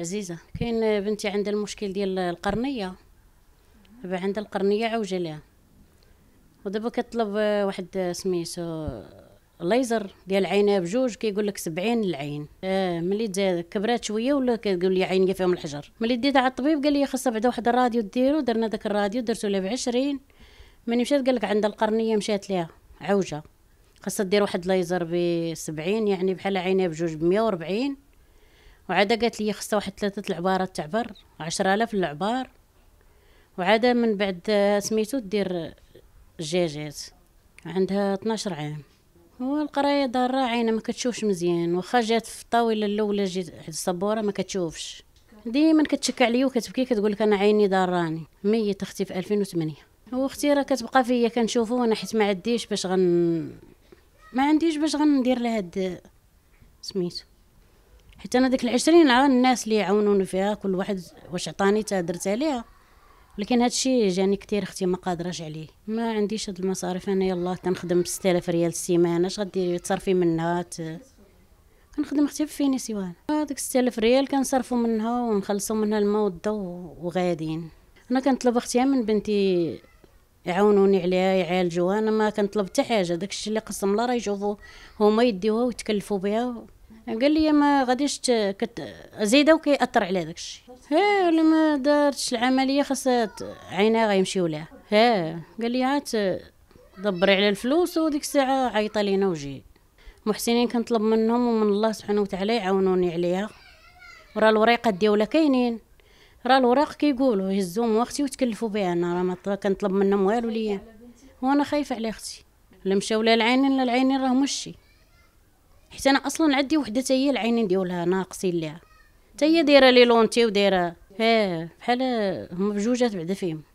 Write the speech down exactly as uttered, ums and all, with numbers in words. عزيزه. كاين بنتي عندها المشكل ديال القرنيه، دابا عندها القرنيه عوجه ليها، ودابا كطلب واحد سميتو ليزر ديال عينها بجوج، كيقول لك سبعين العين. اه ملي كبرات شويه ولا كتقول لي عينيا فيهم الحجر. ملي ديتها على الطبيب قال لي خاصها بعدا واحد الراديو ديرو، درنا داك الراديو درتو لها بعشرين. ملي مشات قال لك عندها القرنيه مشات ليها عوجه، خاصها دير واحد ليزر بسبعين، يعني بحال عينيها بجوج بمية وربعين. وعاده قالت لي خاصها واحد ثلاثه العبارات تعبر عشرة آلاف العبار، وعاده من بعد سميتو دير الجاجات. عندها اثنا عشر عام. هو القرايه ضاره، عينها ما كتشوفش مزيان، واخا جات في الطاوله الاولى جيت حد السبوره ما كتشوفش، ديما كتشك عليا وكتبكي كتقول لك انا عيني ضراني. ميت اختي في ألفين وثمانية، واختي راه كتبقى فيا كنشوفو انا، حيت ما عنديش باش غن ما عنديش باش غندير لها هاد سميتو، حيت انا ديك العشرين عام الناس اللي عاونوني فيها كل واحد واش عطاني تا درتها ليها، ولكن هادشي جاني كثير اختي ما قادراش عليه. ما عنديش هاد المصاريف انا، يلاه كنخدم ب ستة آلاف ريال السيمانه، اش غديري تصرفي منها؟ كنخدم اختي بفيني سيوان، هادوك ستة آلاف ريال كنصرفوا منها ونخلصوا منها الماء والضو وغاديين. انا كنطلب اختي من بنتي يعاونوني عليها يعالجوها، انا ما كنطلب حتى حاجه. داكشي اللي قسم الله راه يشوفوه هما يديوها ويتكلفوا بها. قال لي ما غاديش كت... زيده وكيأثر على داكشي. ها ولا ما دارتش العمليه خاصها عينها غيمشيو لها. ها قال لي عاد دبري على الفلوس، وديك الساعه عيطه لينا وجي. محسنين كنطلب منهم ومن الله سبحانه وتعالى يعاونوني عليها، وراه الوريقات ديالها كاينين، راه الوراق كيقولوا يهزوهم واختي وتكلفوا بها. انا راه كنطلب منهم والو ليا، وانا خايفه على اختي. لا مشاو لها العينين، لا العينين راهم شي، حيت انا اصلا عندي وحده حتى هي العينين ديالها ناقصين ليها، حتى هي دايره لي لونتي ودايره ها بحال هما بجوجات بعدا فيهم.